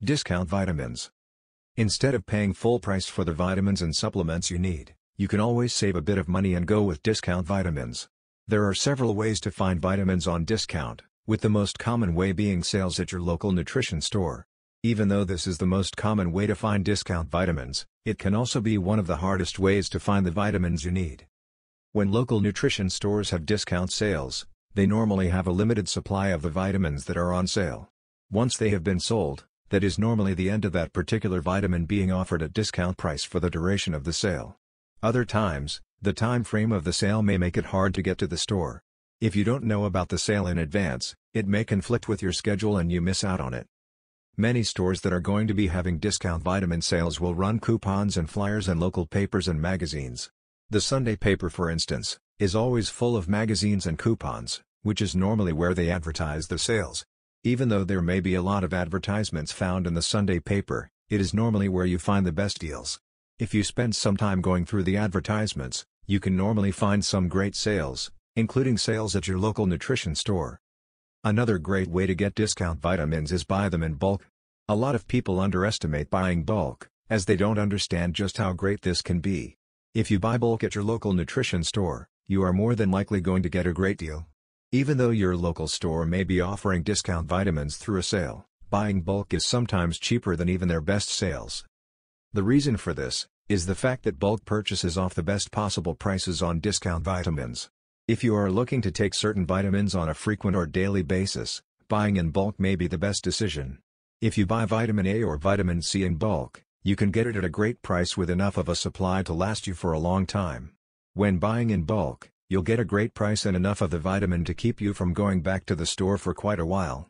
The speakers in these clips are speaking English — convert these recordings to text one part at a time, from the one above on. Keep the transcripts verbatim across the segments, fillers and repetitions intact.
Discount vitamins. Instead of paying full price for the vitamins and supplements you need, you can always save a bit of money and go with discount vitamins. There are several ways to find vitamins on discount, with the most common way being sales at your local nutrition store. Even though this is the most common way to find discount vitamins, it can also be one of the hardest ways to find the vitamins you need. When local nutrition stores have discount sales, they normally have a limited supply of the vitamins that are on sale. Once they have been sold, that is normally the end of that particular vitamin being offered at discount price for the duration of the sale. Other times, the time frame of the sale may make it hard to get to the store. If you don't know about the sale in advance, it may conflict with your schedule and you miss out on it. Many stores that are going to be having discount vitamin sales will run coupons and flyers in local papers and magazines. The Sunday paper, for instance, is always full of magazines and coupons, which is normally where they advertise the sales. Even though there may be a lot of advertisements found in the Sunday paper, it is normally where you find the best deals. If you spend some time going through the advertisements, you can normally find some great sales, including sales at your local nutrition store. Another great way to get discount vitamins is buy them in bulk. A lot of people underestimate buying bulk, as they don't understand just how great this can be. If you buy bulk at your local nutrition store, you are more than likely going to get a great deal. Even though your local store may be offering discount vitamins through a sale, buying bulk is sometimes cheaper than even their best sales. The reason for this is the fact that bulk purchases off the best possible prices on discount vitamins. If you are looking to take certain vitamins on a frequent or daily basis, buying in bulk may be the best decision. If you buy vitamin A or vitamin C in bulk, you can get it at a great price with enough of a supply to last you for a long time. When buying in bulk, you'll get a great price and enough of the vitamin to keep you from going back to the store for quite a while.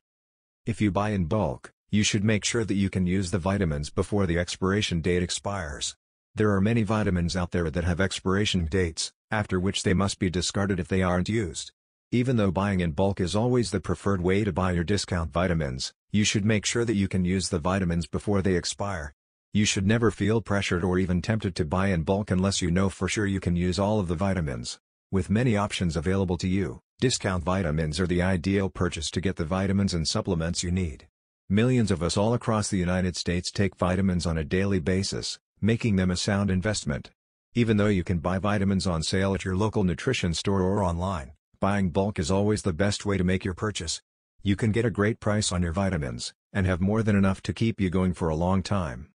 If you buy in bulk, you should make sure that you can use the vitamins before the expiration date expires. There are many vitamins out there that have expiration dates, after which they must be discarded if they aren't used. Even though buying in bulk is always the preferred way to buy your discount vitamins, you should make sure that you can use the vitamins before they expire. You should never feel pressured or even tempted to buy in bulk unless you know for sure you can use all of the vitamins. With many options available to you, discount vitamins are the ideal purchase to get the vitamins and supplements you need. Millions of us all across the United States take vitamins on a daily basis, making them a sound investment. Even though you can buy vitamins on sale at your local nutrition store or online, buying bulk is always the best way to make your purchase. You can get a great price on your vitamins, and have more than enough to keep you going for a long time.